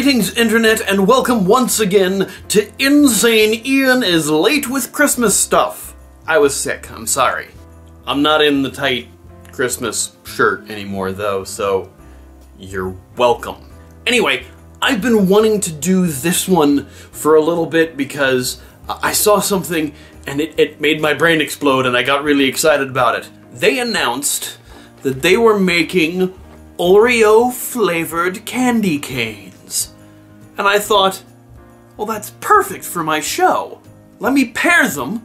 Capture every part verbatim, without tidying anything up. Greetings, Internet, and welcome once again to Insane Ian is Late with Christmas Stuff. I was sick, I'm sorry. I'm not in the tight Christmas shirt anymore, though, so you're welcome. Anyway, I've been wanting to do this one for a little bit because I saw something and it, it made my brain explode and I got really excited about it. They announced that they were making Oreo-flavored candy canes. And I thought, well, that's perfect for my show. Let me pair them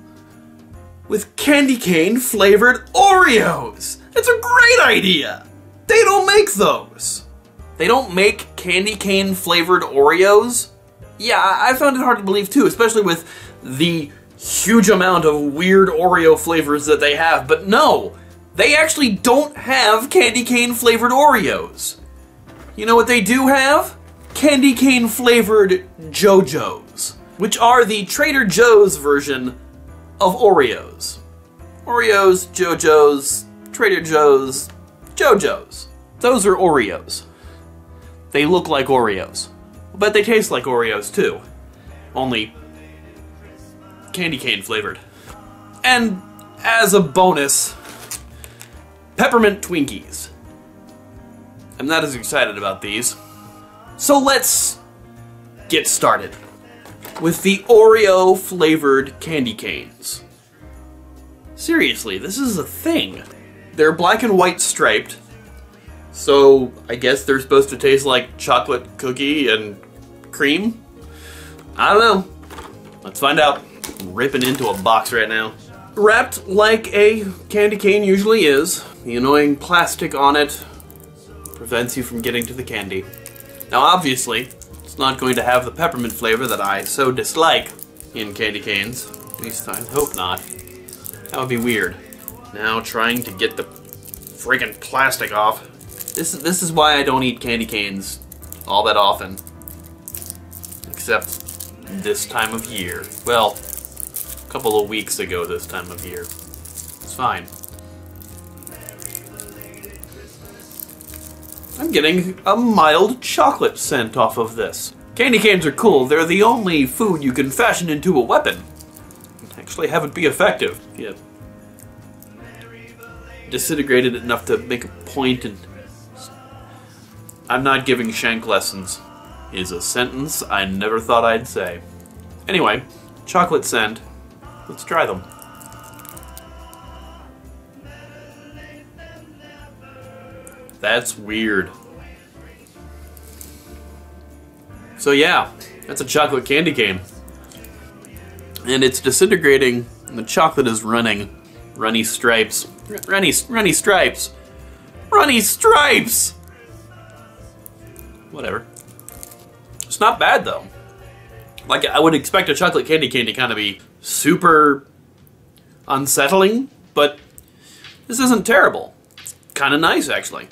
with candy cane flavored Oreos. It's a great idea. They don't make those. They don't make candy cane flavored Oreos? Yeah, I found it hard to believe too, especially with the huge amount of weird Oreo flavors that they have. But no, they actually don't have candy cane flavored Oreos. You know what they do have? Candy cane flavored JoJo's, which are the Trader Joe's version of Oreos. Oreos, JoJo's, Trader Joe's, JoJo's. Those are Oreos. They look like Oreos, but they taste like Oreos too, only candy cane flavored. And as a bonus, Peppermint Twinkies. I'm not as excited about these. So let's get started with the Oreo-flavored candy canes. Seriously, this is a thing. They're black and white striped, so I guess they're supposed to taste like chocolate cookie and cream? I don't know. Let's find out. I'm ripping into a box right now. Wrapped like a candy cane usually is. The annoying plastic on it prevents you from getting to the candy. Now obviously, it's not going to have the peppermint flavor that I so dislike in candy canes. At least I hope not. That would be weird. Now trying to get the friggin' plastic off. This is, this is why I don't eat candy canes all that often. Except this time of year. Well, a couple of weeks ago this time of year. It's fine. I'm getting a mild chocolate scent off of this. Candy canes are cool. They're the only food you can fashion into a weapon. Actually have it be effective. Yeah. Disintegrated enough to make a point and... I'm not giving Shank lessons is a sentence I never thought I'd say. Anyway, chocolate scent. Let's try them. That's weird. So yeah, that's a chocolate candy cane. And it's disintegrating, and the chocolate is running. Runny stripes. Runny, runny stripes. Runny stripes! Whatever. It's not bad, though. Like, I would expect a chocolate candy cane to kind of be super unsettling, but this isn't terrible. It's kind of nice, actually.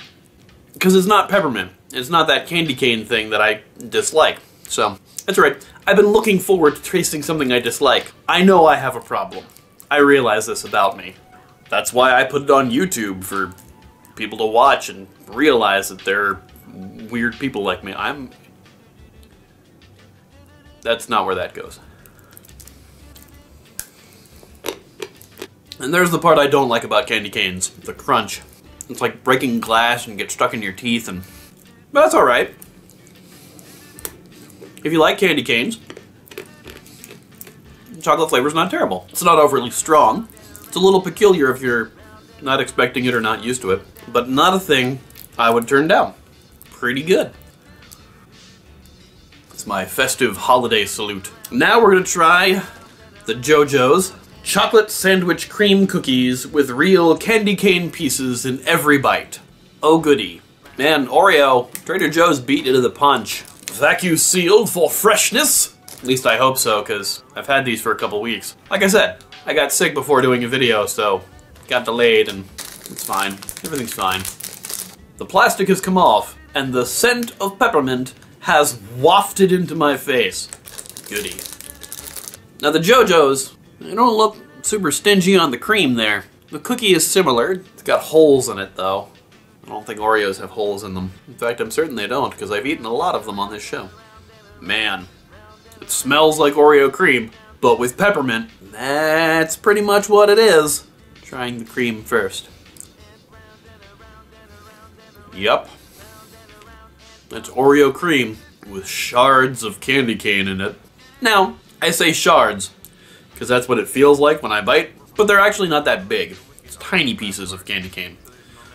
Because it's not peppermint. It's not that candy cane thing that I dislike. So, that's alright. I've been looking forward to tasting something I dislike. I know I have a problem. I realize this about me. That's why I put it on YouTube for people to watch and realize that there are weird people like me. I'm... That's not where that goes. And there's the part I don't like about candy canes. The crunch. It's like breaking glass and get stuck in your teeth, and but that's all right. If you like candy canes, chocolate flavor's not terrible. It's not overly strong. It's a little peculiar if you're not expecting it or not used to it, but not a thing I would turn down. Pretty good. It's my festive holiday salute. Now we're gonna try the JoJo's. Chocolate sandwich cream cookies with real candy cane pieces in every bite. Oh goody. Man, Oreo, Trader Joe's beat into the punch. Vacuum sealed for freshness? At least I hope so, because I've had these for a couple weeks. Like I said, I got sick before doing a video, so got delayed and it's fine. Everything's fine. The plastic has come off, and the scent of peppermint has wafted into my face. Goody. Now the JoJo's, they don't look super stingy on the cream there. The cookie is similar. It's got holes in it, though. I don't think Oreos have holes in them. In fact, I'm certain they don't, because I've eaten a lot of them on this show. Man, it smells like Oreo cream, but with peppermint. That's pretty much what it is. Trying the cream first. Yep. That's Oreo cream with shards of candy cane in it. Now, I say shards because that's what it feels like when I bite, but they're actually not that big. It's tiny pieces of candy cane.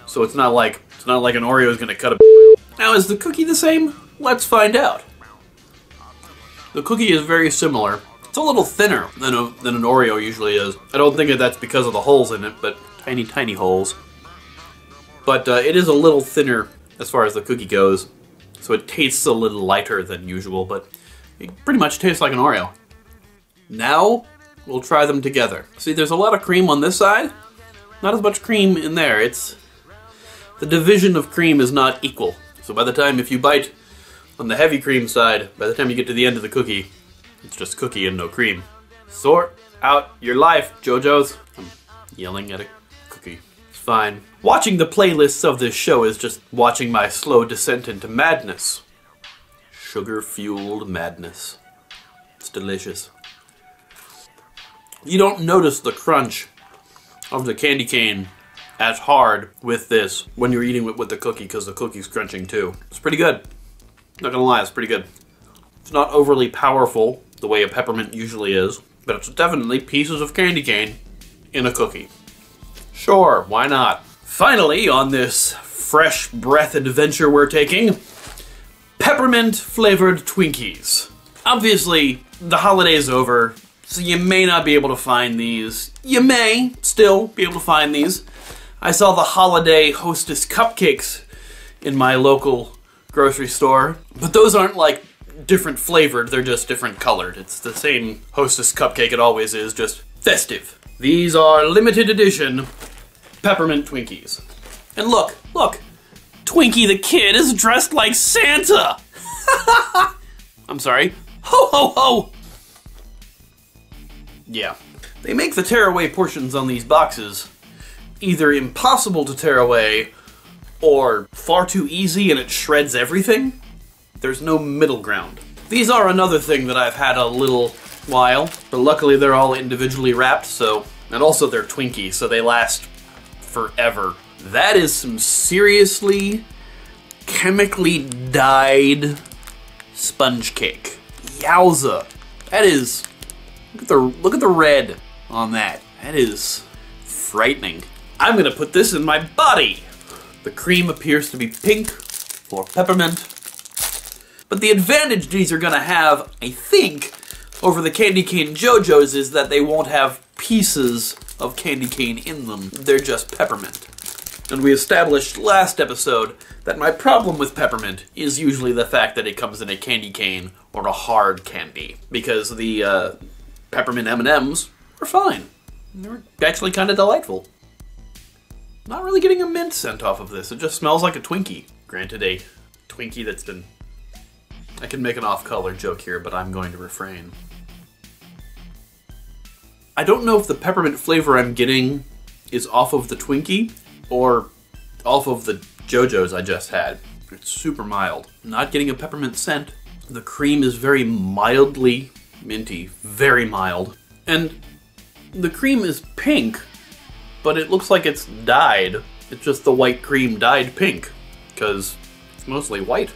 So it's not like it's not like an Oreo is going to cut a... Now, is the cookie the same? Let's find out. The cookie is very similar. It's a little thinner than, a, than an Oreo usually is. I don't think that that's because of the holes in it, but tiny, tiny holes. But uh, it is a little thinner as far as the cookie goes, so it tastes a little lighter than usual, but it pretty much tastes like an Oreo. Now, we'll try them together. See, there's a lot of cream on this side, not as much cream in there. It's the division of cream is not equal. So by the time if you bite on the heavy cream side, by the time you get to the end of the cookie, it's just cookie and no cream. Sort out your life, JoJo's. I'm yelling at a cookie. It's fine. Watching the playlists of this show is just watching my slow descent into madness. Sugar-fueled madness. It's delicious. You don't notice the crunch of the candy cane as hard with this when you're eating it with the cookie because the cookie's crunching too. It's pretty good. Not gonna lie, it's pretty good. It's not overly powerful the way a peppermint usually is, but it's definitely pieces of candy cane in a cookie. Sure, why not? Finally, on this fresh breath adventure we're taking, peppermint flavored Twinkies. Obviously, the holiday's over, so you may not be able to find these. You may still be able to find these. I saw the holiday Hostess Cupcakes in my local grocery store, but those aren't like different flavored, they're just different colored. It's the same Hostess cupcake it always is, just festive. These are limited edition peppermint Twinkies. And look, look, Twinkie the Kid is dressed like Santa! I'm sorry. Ho ho ho! Yeah. They make the tear away portions on these boxes either impossible to tear away or far too easy and it shreds everything. There's no middle ground. These are another thing that I've had a little while, but luckily they're all individually wrapped, so... And also they're Twinkies, so they last forever. That is some seriously chemically dyed sponge cake. Yowza. That is... Look at the, look at the red on that. That is frightening. I'm gonna put this in my body! The cream appears to be pink for peppermint. But the advantage these are gonna have, I think, over the candy cane JoJo's is that they won't have pieces of candy cane in them. They're just peppermint. And we established last episode that my problem with peppermint is usually the fact that it comes in a candy cane or a hard candy. Because the uh, peppermint M and M's were fine. They were actually kind of delightful. Not really getting a mint scent off of this. It just smells like a Twinkie. Granted, a Twinkie that's been... I can make an off-color joke here, but I'm going to refrain. I don't know if the peppermint flavor I'm getting is off of the Twinkie or off of the JoJo's I just had. It's super mild. Not getting a peppermint scent. The cream is very mildly minty, very mild. And the cream is pink, but it looks like it's dyed. It's just the white cream dyed pink, because it's mostly white.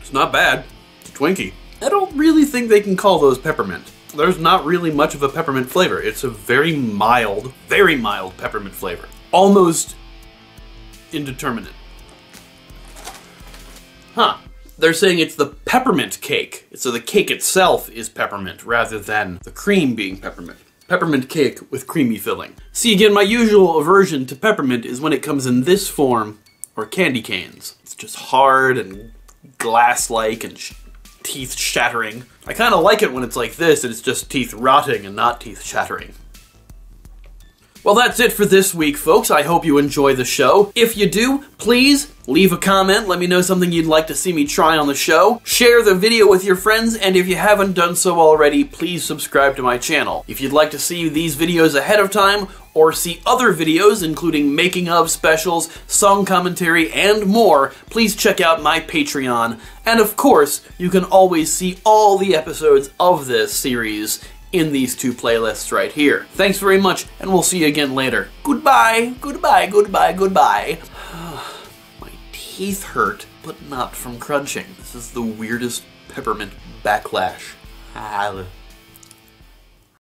It's not bad. It's a Twinkie. I don't really think they can call those peppermint. There's not really much of a peppermint flavor. It's a very mild, very mild peppermint flavor. Almost indeterminate. Huh. They're saying it's the peppermint cake. So the cake itself is peppermint rather than the cream being peppermint. Peppermint cake with creamy filling. See, again, my usual aversion to peppermint is when it comes in this form or candy canes. It's just hard and glass-like and sh teeth shattering. I kind of like it when it's like this and it's just teeth rotting and not teeth shattering. Well, that's it for this week, folks. I hope you enjoy the show. If you do, please Leave a comment, let me know something you'd like to see me try on the show, share the video with your friends, and if you haven't done so already, please subscribe to my channel. If you'd like to see these videos ahead of time, or see other videos including making of specials, song commentary, and more, please check out my Patreon. And of course, you can always see all the episodes of this series in these two playlists right here. Thanks very much, and we'll see you again later. Goodbye, goodbye, goodbye, goodbye. Teeth hurt, but not from crunching. This is the weirdest peppermint backlash. Ah.